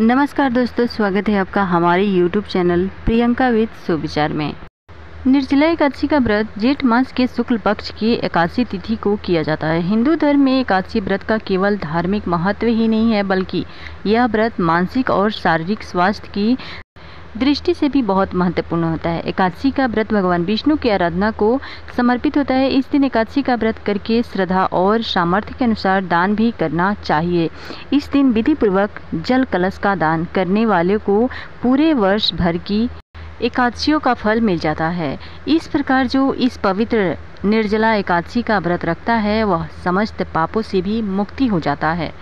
नमस्कार दोस्तों, स्वागत है आपका हमारे YouTube चैनल प्रियंका विद सुविचार में। निर्जला एकादशी का व्रत जेठ मास के शुक्ल पक्ष की एकादशी तिथि को किया जाता है। हिंदू धर्म में एकादशी व्रत का केवल धार्मिक महत्व ही नहीं है, बल्कि यह व्रत मानसिक और शारीरिक स्वास्थ्य की दृष्टि से भी बहुत महत्वपूर्ण होता है। एकादशी का व्रत भगवान विष्णु की आराधना को समर्पित होता है। इस दिन एकादशी का व्रत करके श्रद्धा और सामर्थ्य के अनुसार दान भी करना चाहिए। इस दिन विधिपूर्वक जल कलश का दान करने वाले को पूरे वर्ष भर की एकादशियों का फल मिल जाता है। इस प्रकार जो इस पवित्र निर्जला एकादशी का व्रत रखता है, वह समस्त पापों से भी मुक्ति हो जाता है।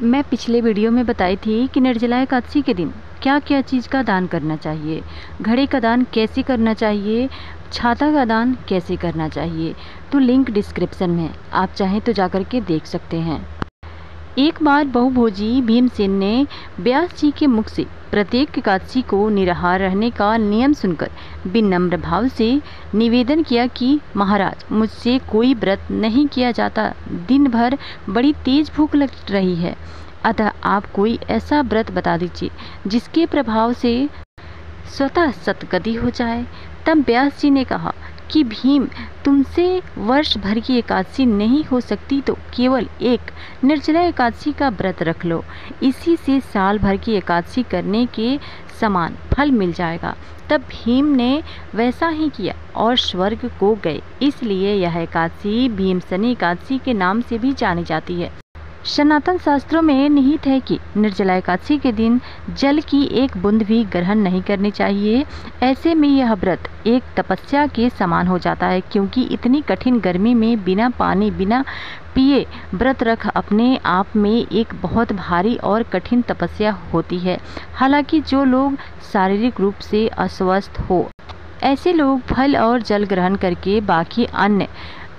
मैं पिछले वीडियो में बताई थी कि निर्जला एकादशी के दिन क्या क्या चीज़ का दान करना चाहिए, घड़े का दान कैसे करना चाहिए, छाता का दान कैसे करना चाहिए, तो लिंक डिस्क्रिप्शन में, आप चाहें तो जाकर के देख सकते हैं। एक बार बहुभोजी भीमसेन ने ब्यास जी के मुख से प्रत्येक एकादशी को निराहार रहने का नियम सुनकर विनम्र भाव से निवेदन किया कि महाराज, मुझसे कोई व्रत नहीं किया जाता, दिन भर बड़ी तेज भूख लग रही है, अतः आप कोई ऐसा व्रत बता दीजिए जिसके प्रभाव से स्वतः सतगति हो जाए। तब व्यास जी ने कहा कि भीम, तुमसे वर्ष भर की एकादशी नहीं हो सकती, तो केवल एक निर्जला एकादशी का व्रत रख लो, इसी से साल भर की एकादशी करने के समान फल मिल जाएगा। तब भीम ने वैसा ही किया और स्वर्ग को गए। इसलिए यह एकादशी भीम सनी एकादशी के नाम से भी जानी जाती है। सनातन शास्त्रों में निहित है कि निर्जला एकादशी के दिन जल की एक बूंद भी ग्रहण नहीं करनी चाहिए। ऐसे में यह व्रत एक तपस्या के समान हो जाता है, क्योंकि इतनी कठिन गर्मी में बिना पानी बिना पिए व्रत रख अपने आप में एक बहुत भारी और कठिन तपस्या होती है। हालांकि जो लोग शारीरिक रूप से अस्वस्थ हो, ऐसे लोग फल और जल ग्रहण करके बाकी अन्य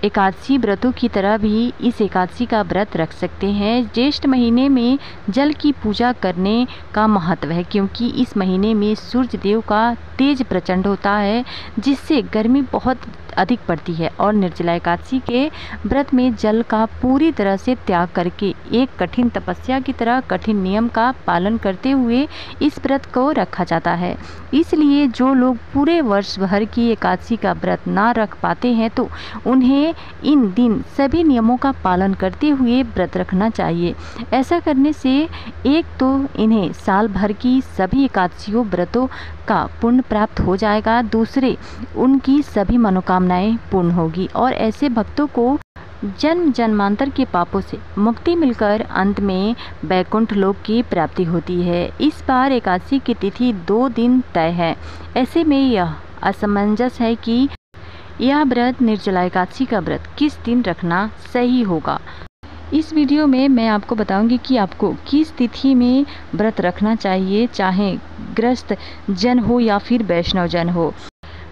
एकादशी व्रतों की तरह भी इस एकादशी का व्रत रख सकते हैं। ज्येष्ठ महीने में जल की पूजा करने का महत्व है, क्योंकि इस महीने में सूर्य देव का तेज प्रचंड होता है, जिससे गर्मी बहुत अधिक पड़ती है। और निर्जला एकादशी के व्रत में जल का पूरी तरह से त्याग करके एक कठिन तपस्या की तरह कठिन नियम का पालन करते हुए इस व्रत को रखा जाता है। इसलिए जो लोग पूरे वर्ष भर की एकादशी का व्रत ना रख पाते हैं, तो उन्हें इन दिन सभी नियमों का पालन करते हुए व्रत रखना चाहिए। ऐसा करने से एक तो इन्हें साल भर की सभी एकादशियों व्रतों का पुण्य प्राप्त हो जाएगा, दूसरे उनकी सभी मनोकामनाएं पूर्ण होगी और ऐसे भक्तों को जन्म जन्मांतर के पापों से मुक्ति मिलकर अंत में बैकुंठ लोक की प्राप्ति होती है। इस बार एकादशी की तिथि 2 दिन तय है। ऐसे में यह असमंजस है कि यह व्रत निर्जला एकादशी का व्रत किस दिन रखना सही होगा। इस वीडियो में मैं आपको बताऊंगी कि आपको किस तिथि में व्रत रखना चाहिए, चाहे ग्रस्त जन हो या फिर वैष्णव जन हो।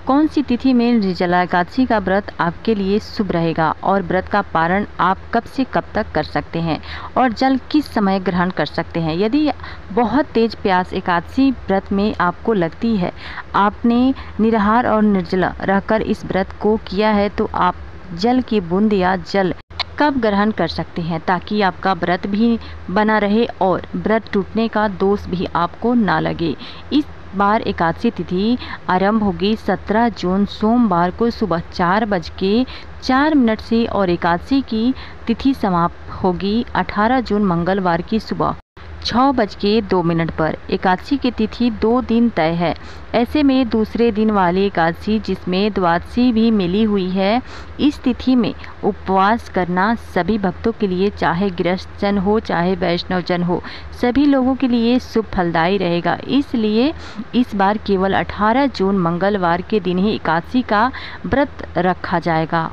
कौन सी तिथि में निर्जला एकादशी का व्रत आपके लिए शुभ रहेगा और व्रत का पारण आप कब से कब तक कर सकते हैं और जल किस समय ग्रहण कर सकते हैं। यदि बहुत तेज प्यास एकादशी व्रत में आपको लगती है, आपने निराहार और निर्जला रहकर इस व्रत को किया है, तो आप जल की बूंद या जल कब ग्रहण कर सकते हैं, ताकि आपका व्रत भी बना रहे और व्रत टूटने का दोष भी आपको ना लगे। इस बार एकादशी तिथि आरंभ होगी 17 जून सोमवार को सुबह 4:04 से और एकादशी की तिथि समाप्त होगी 18 जून मंगलवार की सुबह 6:02 पर। एकादशी की तिथि 2 दिन तय है। ऐसे में दूसरे दिन वाली एकादशी, जिसमें द्वादशी भी मिली हुई है, इस तिथि में उपवास करना सभी भक्तों के लिए, चाहे गृहस्थ जन हो चाहे वैष्णव जन हो, सभी लोगों के लिए शुभ फलदायी रहेगा। इसलिए इस बार केवल 18 जून मंगलवार के दिन ही एकादशी का व्रत रखा जाएगा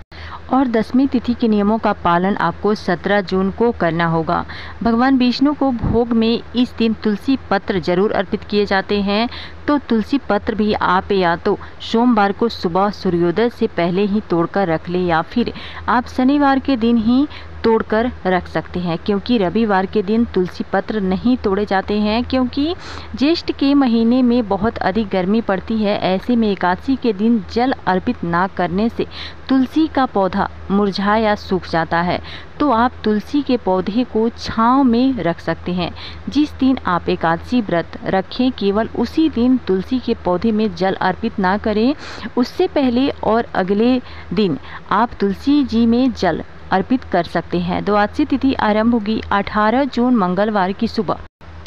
और 10वीं तिथि के नियमों का पालन आपको 17 जून को करना होगा। भगवान विष्णु को भोग में इस दिन तुलसी पत्र जरूर अर्पित किए जाते हैं, तो तुलसी पत्र भी आप या तो सोमवार को सुबह सूर्योदय से पहले ही तोड़कर रख लें, या फिर आप शनिवार के दिन ही तोड़कर रख सकते हैं, क्योंकि रविवार के दिन तुलसी पत्र नहीं तोड़े जाते हैं, क्योंकि ज्येष्ठ के महीने में बहुत अधिक गर्मी पड़ती है। ऐसे में एकादशी के दिन जल अर्पित ना करने से तुलसी का पौधा मुरझा या सूख जाता है, तो आप तुलसी के पौधे को छांव में रख सकते हैं। जिस दिन आप एकादशी व्रत रखें केवल उसी दिन तुलसी के पौधे में जल अर्पित ना करें, उससे पहले और अगले दिन आप तुलसी जी में जल अर्पित कर सकते हैं। द्वादशी तिथि आरंभ होगी 18 जून मंगलवार की सुबह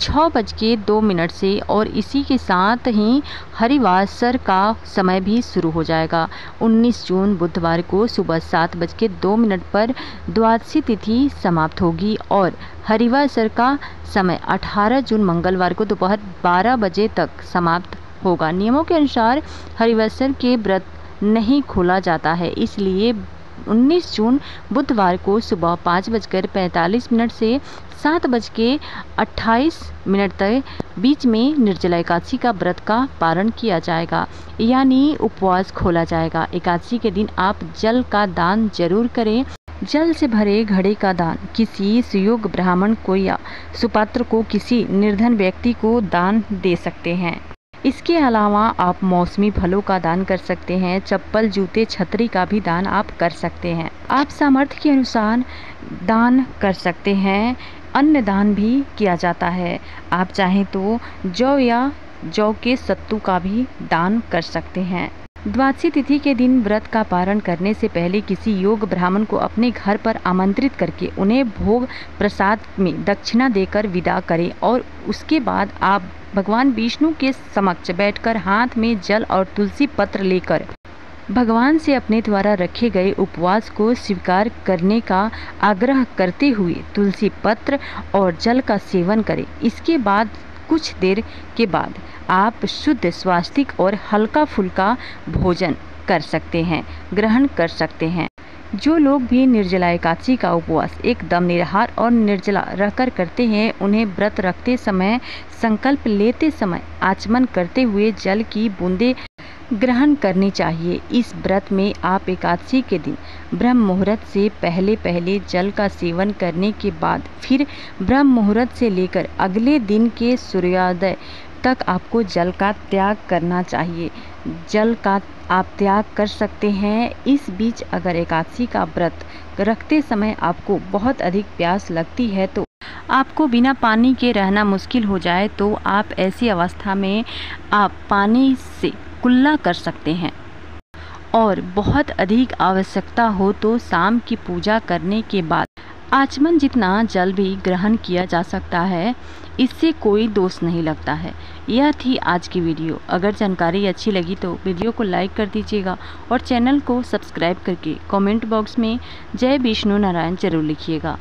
6:02 से और इसी के साथ ही हरिवासर का समय भी शुरू हो जाएगा। 19 जून बुधवार को सुबह 7:02 पर द्वादशी तिथि समाप्त होगी और हरिवासर का समय 18 जून मंगलवार को दोपहर 12 बजे तक समाप्त होगा। नियमों के अनुसार हरिवासर के व्रत नहीं खोला जाता है, इसलिए 19 जून बुधवार को सुबह 5:45 से 7:28 तक बीच में निर्जला एकादशी का व्रत का पारण किया जाएगा, यानी उपवास खोला जाएगा। एकादशी के दिन आप जल का दान जरूर करें। जल से भरे घड़े का दान किसी सुयोग्य ब्राह्मण को या सुपात्र को किसी निर्धन व्यक्ति को दान दे सकते हैं। इसके अलावा आप मौसमी फलों का दान कर सकते हैं। चप्पल, जूते, छतरी का भी दान आप कर सकते हैं। आप सामर्थ्य के अनुसार दान कर सकते हैं। अन्न दान भी किया जाता है। आप चाहें तो जौ या जौ के सत्तू का भी दान कर सकते हैं। द्वादशी तिथि के दिन व्रत का पारण करने से पहले किसी योग ब्राह्मण को अपने घर पर आमंत्रित करके उन्हें भोग प्रसाद में दक्षिणा देकर विदा करें और उसके बाद आप भगवान विष्णु के समक्ष बैठकर हाथ में जल और तुलसी पत्र लेकर भगवान से अपने द्वारा रखे गए उपवास को स्वीकार करने का आग्रह करते हुए तुलसी पत्र और जल का सेवन करें। इसके बाद कुछ देर के बाद आप शुद्ध, स्वास्थ्यिक और हल्का फुल्का भोजन कर सकते हैं, ग्रहण कर सकते हैं। जो लोग भी निर्जला एकादशी का उपवास एकदम निराहार और निर्जला रहकर करते हैं, उन्हें व्रत रखते समय, संकल्प लेते समय, आचमन करते हुए जल की बूंदें ग्रहण करनी चाहिए। इस व्रत में आप एकादशी के दिन ब्रह्म मुहूर्त से पहले जल का सेवन करने के बाद फिर ब्रह्म मुहूर्त से लेकर अगले दिन के सूर्योदय तक आपको जल का त्याग करना चाहिए। जल का आप त्याग कर सकते हैं। इस बीच अगर एकादशी का व्रत रखते समय आपको बहुत अधिक प्यास लगती है, तो आपको बिना पानी के रहना मुश्किल हो जाए, तो आप ऐसी अवस्था में आप पानी से कुल्ला कर सकते हैं और बहुत अधिक आवश्यकता हो तो शाम की पूजा करने के बाद आचमन जितना जल भी ग्रहण किया जा सकता है, इससे कोई दोष नहीं लगता है। यह थी आज की वीडियो। अगर जानकारी अच्छी लगी तो वीडियो को लाइक कर दीजिएगा और चैनल को सब्सक्राइब करके कमेंट बॉक्स में जय विष्णु नारायण जरूर लिखिएगा।